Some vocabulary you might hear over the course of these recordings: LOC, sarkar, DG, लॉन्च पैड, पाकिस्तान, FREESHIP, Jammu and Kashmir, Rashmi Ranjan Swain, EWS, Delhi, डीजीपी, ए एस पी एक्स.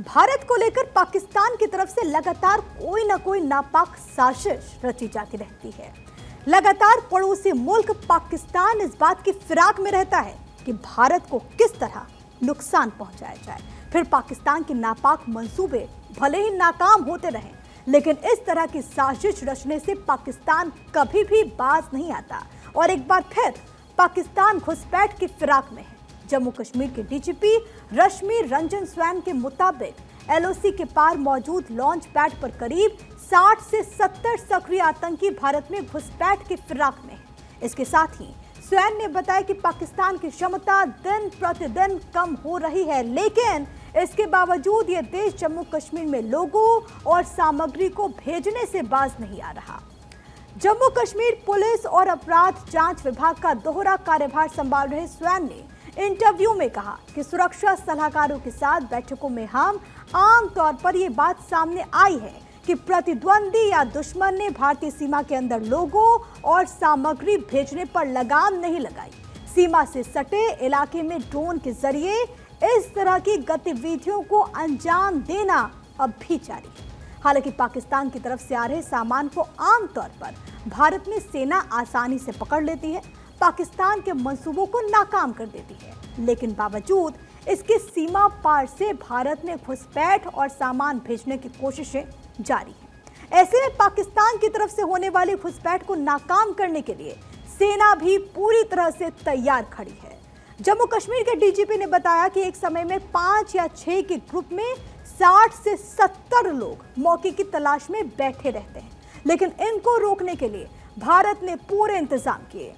भारत को लेकर पाकिस्तान की तरफ से लगातार कोई ना कोई नापाक साजिश रची जाती रहती है। लगातार पड़ोसी मुल्क पाकिस्तान इस बात की फिराक में रहता है कि भारत को किस तरह नुकसान पहुंचाया जाए। फिर पाकिस्तान के नापाक मंसूबे भले ही नाकाम होते रहें, लेकिन इस तरह की साजिश रचने से पाकिस्तान कभी भी बाज नहीं आता और एक बार फिर पाकिस्तान घुसपैठ की फिराक में है। जम्मू कश्मीर के डीजीपी रश्मि रंजन स्वैन के मुताबिक LOC के पार मौजूद लॉन्च पैड पर करीब 60 से 70 सक्रिय आतंकी भारत में घुसपैठ की फिराक में हैं। इसके साथ ही स्वैन ने बताया कि पाकिस्तान की क्षमता दिन प्रतिदिन कम हो रही है, लेकिन इसके बावजूद ये देश जम्मू कश्मीर में लोगों और सामग्री को भेजने से बाज नहीं आ रहा। जम्मू कश्मीर पुलिस और अपराध जांच विभाग का दोहरा कार्यभार संभाल रहे स्वैन ने इंटरव्यू में कहा कि सुरक्षा सलाहकारों के साथ बैठकों में हम आम तौर पर ये बात सामने आई है कि प्रतिद्वंदी या दुश्मन ने भारतीय सीमा के अंदर लोगों और सामग्री भेजने पर लगाम नहीं लगाई। सीमा से सटे इलाके में ड्रोन के जरिए इस तरह की गतिविधियों को अंजाम देना अब भी जारी है। हालांकि पाकिस्तान की तरफ से आ रहे सामान को आमतौर पर भारत में सेना आसानी से पकड़ लेती है, पाकिस्तान के मंसूबों को नाकाम कर देती है, लेकिन बावजूद इसके सीमा पार से भारत में घुसपैठ और सामान भेजने की कोशिशें जारी हैं। ऐसे में पाकिस्तान की तरफ से होने वाली घुसपैठ को नाकाम करने के लिए सेना भी पूरी तरह से तैयार खड़ी है। जम्मू कश्मीर के डीजीपी ने बताया कि एक समय में 5 या 6 के ग्रुप में 60 से 70 लोग मौके की तलाश में बैठे रहते हैं, लेकिन इनको रोकने के लिए भारत ने पूरे इंतजाम किए।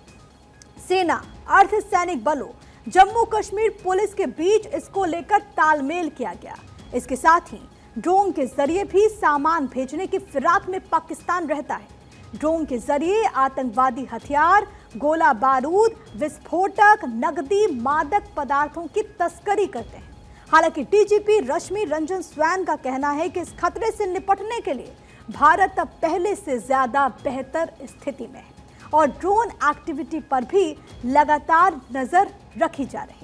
सेना, अर्धसैनिक बलों, जम्मू कश्मीर पुलिस के बीच इसको लेकर तालमेल किया गया। इसके साथ ही ड्रोन के जरिए भी सामान भेजने की फिराक में पाकिस्तान रहता है। ड्रोन के जरिए आतंकवादी हथियार, गोला बारूद, विस्फोटक, नकदी मादक पदार्थों की तस्करी करते हैं। हालांकि डीजीपी रश्मि रंजन स्वैन का कहना है कि इस खतरे से निपटने के लिए भारत अब पहले से ज्यादा बेहतर स्थिति में है और ड्रोन एक्टिविटी पर भी लगातार नजर रखी जा रही है।